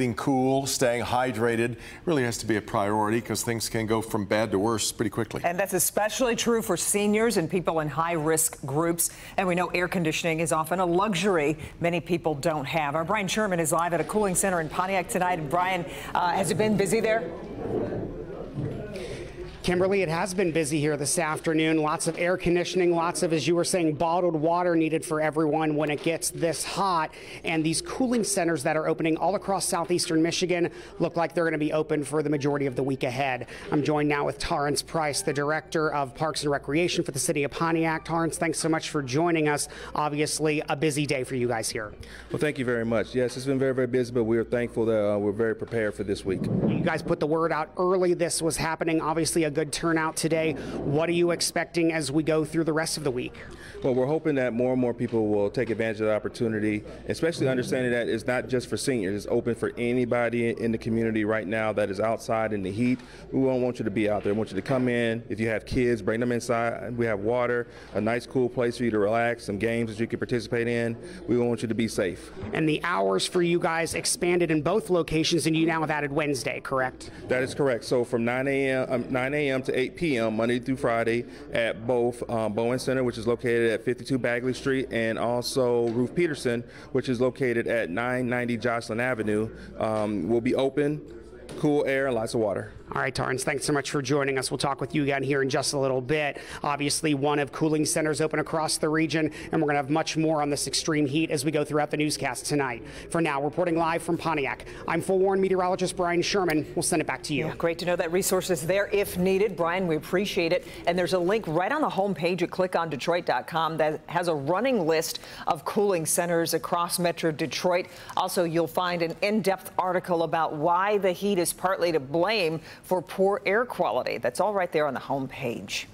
getting cool, staying hydrated really has to be a priority because things can go from bad to worse pretty quickly. And that's especially true for seniors and people in high-risk groups. And we know air conditioning is often a luxury many people don't have. Our Brian Sherman is live at a cooling center in Pontiac tonight. And Brian, has it been busy there? Kimberly, it has been busy here this afternoon. Lots of air conditioning, lots of, as you were saying, bottled water needed for everyone when it gets this hot. And these cooling centers that are opening all across southeastern Michigan look like they're going to be open for the majority of the week ahead. I'm joined now with Torrance Price, the Director of Parks and Recreation for the City of Pontiac. Torrance, thanks so much for joining us. Obviously, a busy day for you guys here. Well, thank you very much. Yes, it's been very, very busy, but we are thankful that we're very prepared for this week. You guys put the word out early. This was happening, obviously, a good turnout today. What are you expecting as we go through the rest of the week? Well, we're hoping that more and more people will take advantage of the opportunity, especially understanding that it's not just for seniors. It's open for anybody in the community right now that is outside in the heat. We don't want you to be out there. We want you to come in. If you have kids, bring them inside. We have water, a nice cool place for you to relax, some games that you can participate in. We want you to be safe. And the hours for you guys expanded in both locations, and you now have added Wednesday, correct? That is correct. So from 9 a.m. to 8 p.m. Monday through Friday at both Bowen Center, which is located at 52 Bagley Street, and also Ruth Peterson, which is located at 990 Jocelyn Avenue, will be open. Cool air and lots of water. All right, Torrance, thanks so much for joining us. We'll talk with you again here in just a little bit. Obviously, one of cooling centers open across the region, and we're going to have much more on this extreme heat as we go throughout the newscast tonight. For now, reporting live from Pontiac, I'm forewarned meteorologist Brian Sherman. We'll send it back to you. Yeah, great to know that resource is there if needed. Brian, we appreciate it. And there's a link right on the homepage at clickondetroit.com that has a running list of cooling centers across Metro Detroit. Also, you'll find an in-depth article about why the heat is partly to blame for poor air quality. That's all right there on the home page.